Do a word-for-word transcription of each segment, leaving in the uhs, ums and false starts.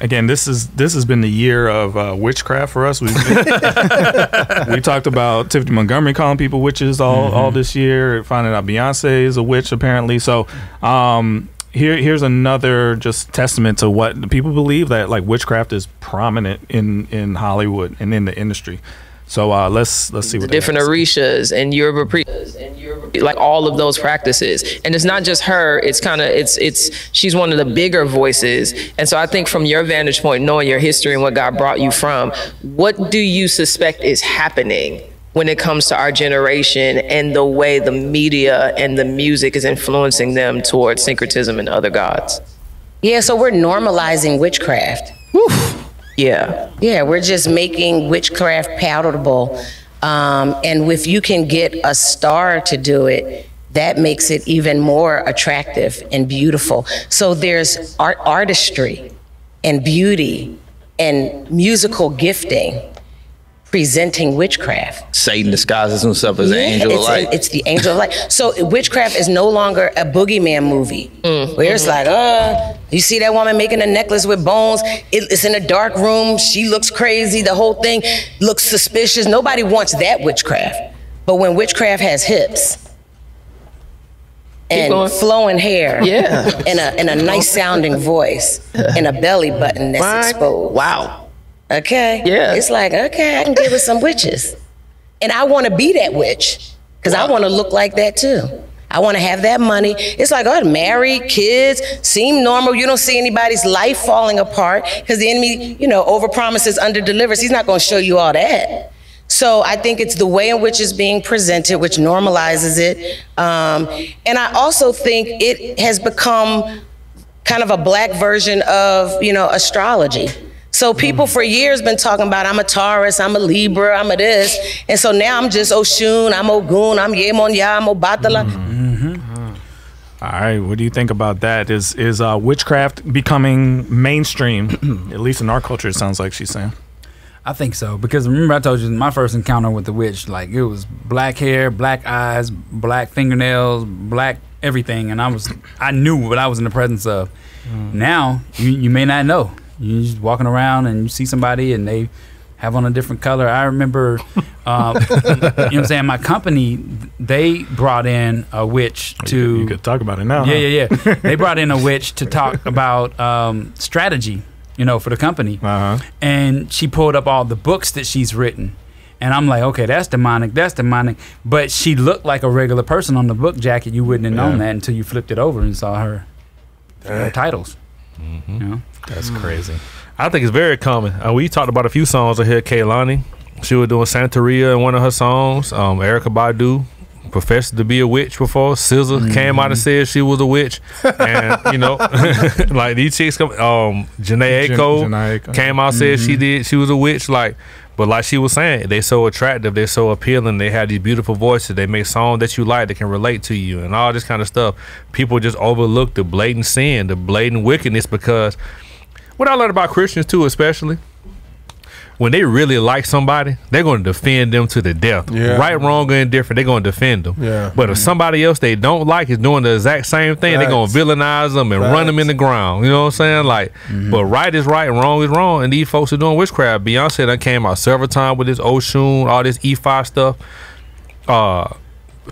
again, this is this has been the year of uh, witchcraft for us. We've been, we talked about Tiffany Montgomery calling people witches all mm-hmm. all this year, finding out Beyonce is a witch apparently. So um, here here's another just testament to what people believe, that like witchcraft is prominent in in Hollywood and in the industry. So uh, let's let's see what the different Orishas and Yoruba priests, like all of those practices. And it's not just her. It's kind of it's it's she's one of the bigger voices. And so I think from your vantage point, knowing your history and what God brought you from, what do you suspect is happening when it comes to our generation and the way the media and the music is influencing them towards syncretism and other gods? Yeah. So we're normalizing witchcraft. Whew. Yeah. Yeah, we're just making witchcraft palatable. Um, and if you can get a star to do it, that makes it even more attractive and beautiful. So there's art artistry and beauty and musical gifting presenting witchcraft. Satan disguises himself as yeah, an angel of light. It's the angel of light. So witchcraft is no longer a boogeyman movie mm, where mm-hmm. it's like, uh, you see that woman making a necklace with bones. It, it's in a dark room. She looks crazy. The whole thing looks suspicious. Nobody wants that witchcraft. But when witchcraft has hips and flowing hair, yeah, and a and a nice sounding voice and a belly button that's right. exposed. Wow. Okay. Yeah. It's like, okay, I can get with some witches. And I want to be that witch because wow. I want to look like that too. I want to have that money. It's like, oh, married, kids, seem normal. You don't see anybody's life falling apart because the enemy, you know, overpromises, underdelivers. He's not going to show you all that. So I think it's the way in which it's being presented, which normalizes it. Um, and I also think it has become kind of a black version of, you know, astrology. So people for years been talking about, I'm a Taurus, I'm a Libra, I'm a this. And so now I'm just Oshun, I'm Ogun, I'm Yemonya, I'm Obatala. Mm-hmm. All right, what do you think about that? Is is uh, witchcraft becoming mainstream, at least in our culture, it sounds like she's saying? I think so, because remember I told you my first encounter with the witch, like it was black hair, black eyes, black fingernails, black everything. And I, was, I knew what I was in the presence of. Mm. Now, you, you may not know. You're just walking around and you see somebody and they have on a different color. I remember, um, you know what I'm saying, my company, they brought in a witch to... You could, you could talk about it now. Yeah, huh? yeah, yeah. They brought in a witch to talk about um, strategy, you know, for the company. Uh-huh. And she pulled up all the books that she's written. And I'm like, okay, that's demonic, that's demonic. But she looked like a regular person on the book jacket. You wouldn't have known yeah. that until you flipped it over and saw her, her titles. Mm-hmm. You know? That's crazy. I think it's very common. Uh, we talked about a few songs I heard. Kehlani, she was doing Santeria in one of her songs. Um, Erykah Badu professed to be a witch before. Sizzla mm-hmm. came out and said she was a witch. And, you know, like these chicks, come, um, Janae Aiko Jan Janae Aiko. came out and mm-hmm. said she, did, she was a witch. Like, but like she was saying, they're so attractive, they're so appealing, they have these beautiful voices, they make songs that you like that can relate to you and all this kind of stuff. People just overlook the blatant sin, the blatant wickedness because... What I learned about Christians too, especially, when they really like somebody, they're going to defend them to the death. Yeah. Right, wrong, or indifferent, they're going to defend them. Yeah. But if somebody else they don't like is doing the exact same thing, right. they're going to villainize them and right. run them in the ground. You know what I'm saying? Like, mm-hmm. But right is right, wrong is wrong, and these folks are doing witchcraft. Beyonce done came out several times with this Oshun, all this E five stuff. Uh,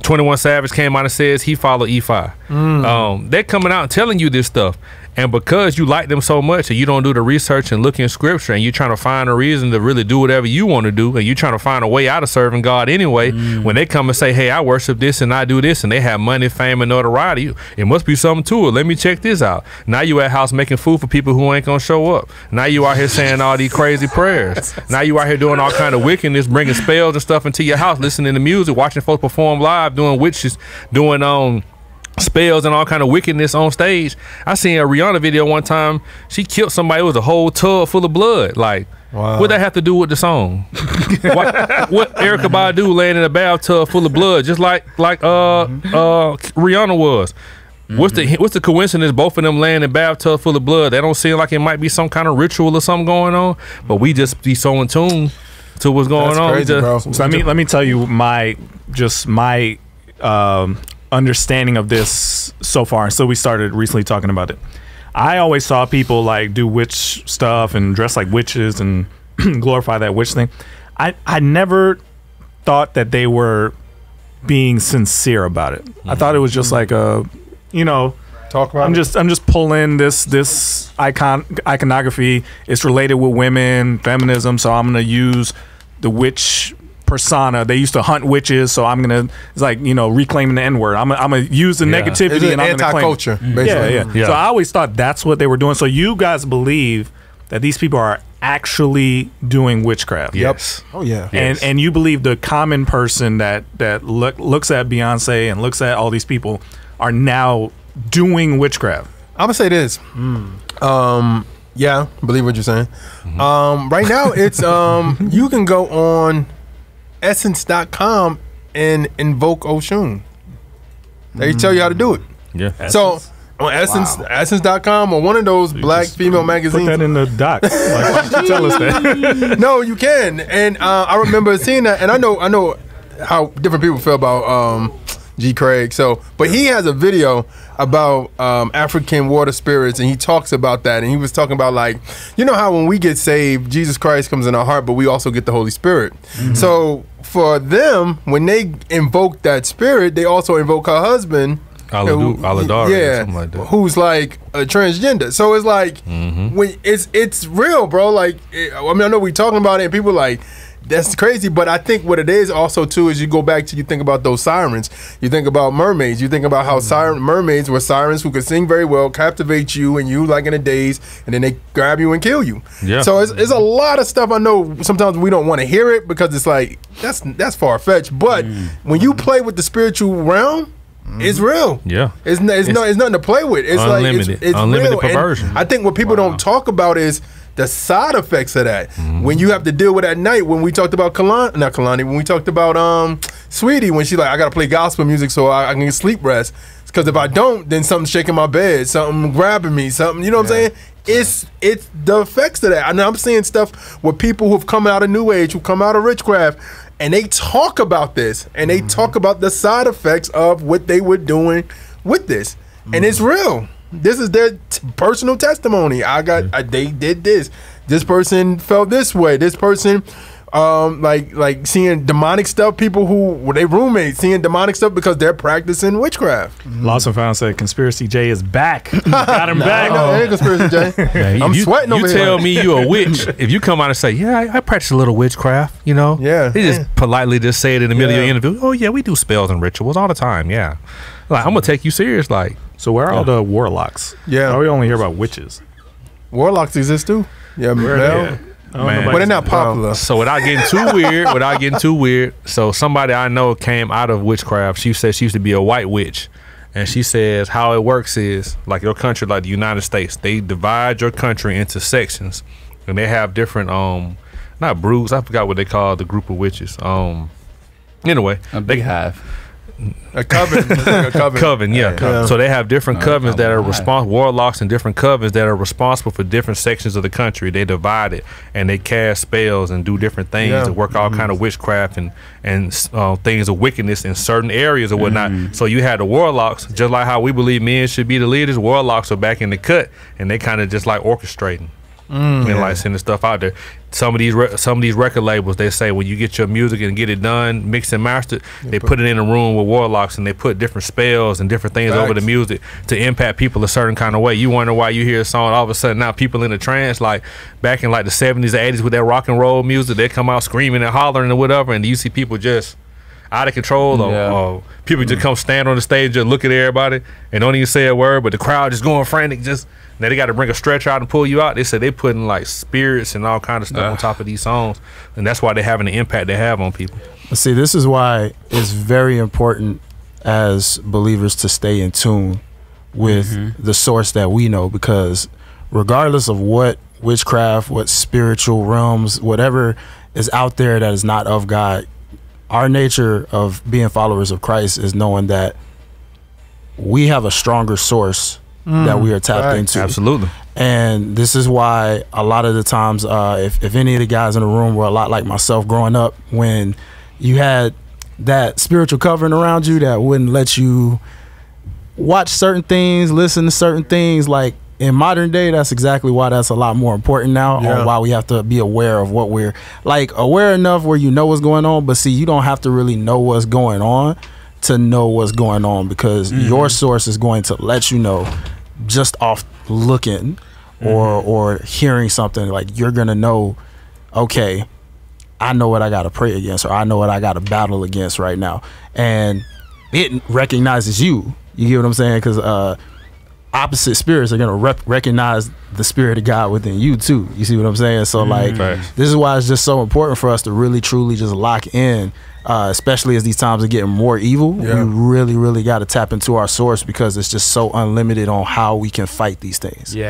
twenty-one Savage came out and says he followed E five. Mm. Um, they're coming out and telling you this stuff. And because you like them so much and you don't do the research and look in scripture and you're trying to find a reason to really do whatever you want to do and you're trying to find a way out of serving God anyway, mm. when they come and say, hey, I worship this and I do this and they have money, fame, and notoriety, it must be something to it. Let me check this out. Now you at house making food for people who ain't going to show up. Now you out here saying all these crazy prayers. Now you out here doing all kind of wickedness, bringing spells and stuff into your house, listening to music, watching folks perform live, doing witches, doing... um. spells and all kind of wickedness on stage. I seen a Rihanna video one time. She killed somebody. It was a whole tub full of blood. Like, wow. What that have to do with the song? Why, what Erykah Badu laying in a bathtub full of blood, just like like uh uh Rihanna was. Mm-hmm. What's the what's the coincidence? Both of them laying in bathtub full of blood. They don't seem like it might be some kind of ritual or something going on. But we just be so in tune to what's going That's on. Crazy, just, bro. So let me let me tell you my just my. Um, understanding of this so far. So we started recently talking about it. I always saw people like do witch stuff and dress like witches and glorify that witch thing. I, I never thought that they were being sincere about it. Mm-hmm. I thought it was just like a, you know, talk about. I'm it. just I'm just pulling this this icon iconography. It's related with women, feminism, so I'm gonna use the witch persona. They used to hunt witches, so I'm gonna, it's like, you know, reclaiming the N-word. I'm, I'm gonna use the yeah. negativity an and I'm gonna claim culture. Basically. Yeah, yeah, yeah. So I always thought that's what they were doing. So you guys believe that these people are actually doing witchcraft? Yep. Oh yeah. And yes. and you believe the common person that that look, looks at Beyonce and looks at all these people are now doing witchcraft. I'm gonna say this. Mm. Um, yeah, believe what you're saying. Mm-hmm. Um, right now it's um, you can go on Essence dot com and invoke Oshun. They mm. tell you how to do it. Yeah. Essence. So on Essence, wow. Essence dot com or one of those so black female put magazines. Put that in the doc. Like, why don't you tell us that? No, you can. And uh, I remember seeing that, and I know I know how different people feel about um, G. Craig. So, but he has a video about um, African water spirits, and he talks about that. And he was talking about, like, you know how when we get saved, Jesus Christ comes in our heart, but we also get the Holy Spirit. Mm-hmm. So for them, when they invoke that spirit, they also invoke her husband, Aladu, Aladu, yeah, something like that. Who's like a transgender. So it's like, mm-hmm. when it's it's real, bro. Like, it, I mean, I know we talking about it, and people like, that's crazy, but I think what it is also too is you go back to, you think about those sirens, you think about mermaids, you think about how siren mermaids were sirens who could sing very well, captivate you, and you like in a daze, and then they grab you and kill you. Yeah. So it's, it's a lot of stuff. I know sometimes we don't want to hear it because it's like that's that's far fetched, but mm. when you play with the spiritual realm, it's real. Yeah, it's it's, it's no it's nothing to play with. It's unlimited, like it's, it's unlimited real. Perversion. And I think what people wow. don't talk about is the side effects of that. Mm-hmm. When you have to deal with at night, when we talked about Kehlani, not Kehlani, when we talked about um, Sweetie, when she like, I gotta play gospel music so I, I can get sleep rest, because if I don't, then something's shaking my bed, something grabbing me, something. You know what yeah. I'm saying? It's it's the effects of that. I know I'm seeing stuff with people who've come out of New Age, who come out of witchcraft, and they talk about this, and they mm-hmm. talk about the side effects of what they were doing with this, mm-hmm. and it's real. This is their t personal testimony. I got I, they did this. This person felt this way. This person, um, like like seeing demonic stuff. People who were their roommates seeing demonic stuff because they're practicing witchcraft. Mm-hmm. Lawson found said Conspiracy J is back. Got him no, back. No, ain't Conspiracy J. Yeah, I'm you, sweating over you here. You tell me you a witch if you come out and say, yeah, I, I practice a little witchcraft. You know, yeah. They just yeah. politely just say it in the middle yeah. of your interview. Oh yeah, we do spells and rituals all the time. Yeah, like I'm gonna take you serious, like. So where are yeah. all the warlocks? Yeah, why we only hear about witches? Warlocks exist too. Yeah, yeah. But they're not popular. Um, so without getting too weird, without getting too weird, so somebody I know came out of witchcraft. She said she used to be a white witch, and she says how it works is like your country, like the United States, they divide your country into sections, and they have different um, not broods. I forgot what they call the group of witches. Um, anyway, a beehive. A coven, like a coven, coven, yeah. yeah. Coven. So they have different no, covens that are responsible, warlocks, and different covens that are responsible for different sections of the country. They divide it and they cast spells and do different things yeah. to work all mm-hmm. kind of witchcraft and and uh, things of wickedness in certain areas or whatnot. Mm-hmm. So you had the warlocks, just like how we believe men should be the leaders. Warlocks are back in the cut, and they kind of just like orchestrating. Mm, and like sending stuff out there. Some of these re some of these record labels, they say when you get your music and get it done, mixed and mastered, they put it in a room with warlocks and they put different spells and different things Facts. over the music to impact people a certain kind of way. You wonder why you hear a song all of a sudden now people in a trance, like back in like the seventies or eighties with that rock and roll music, they come out screaming and hollering and whatever, and you see people just out of control, or, yeah. or people mm. just come stand on the stage and look at everybody and don't even say a word, but the crowd just going frantic. Just now they got to bring a stretcher out and pull you out. They said they putting like spirits and all kind of stuff uh. on top of these songs, and that's why they're having the impact they have on people. See, this is why it's very important as believers to stay in tune with mm-hmm. the source that we know, because regardless of what witchcraft, what spiritual realms, whatever is out there that is not of God, our nature of being followers of Christ is knowing that we have a stronger source mm, that we are tapped right. into. Absolutely. And this is why a lot of the times, uh, if, if any of the guys in the room were a lot like myself growing up, when you had that spiritual covering around you that wouldn't let you watch certain things, listen to certain things, like in modern day, that's exactly why that's a lot more important now, yeah. or why we have to be aware of what we're, like, aware enough where you know what's going on, but see, you don't have to really know what's going on to know what's going on, because mm-hmm. your source is going to let you know just off looking or mm-hmm. or hearing something. Like, you're gonna know, okay, I know what I gotta pray against, or I know what I gotta battle against right now, and it recognizes you. You get what I'm saying? Because uh opposite spirits are gonna rep recognize the spirit of God within you too. You see what I'm saying? So like, mm-hmm. this is why it's just so important for us to really truly just lock in, uh, especially as these times are getting more evil. Yeah. We really, really got to tap into our source, because it's just so unlimited on how we can fight these things. Yeah.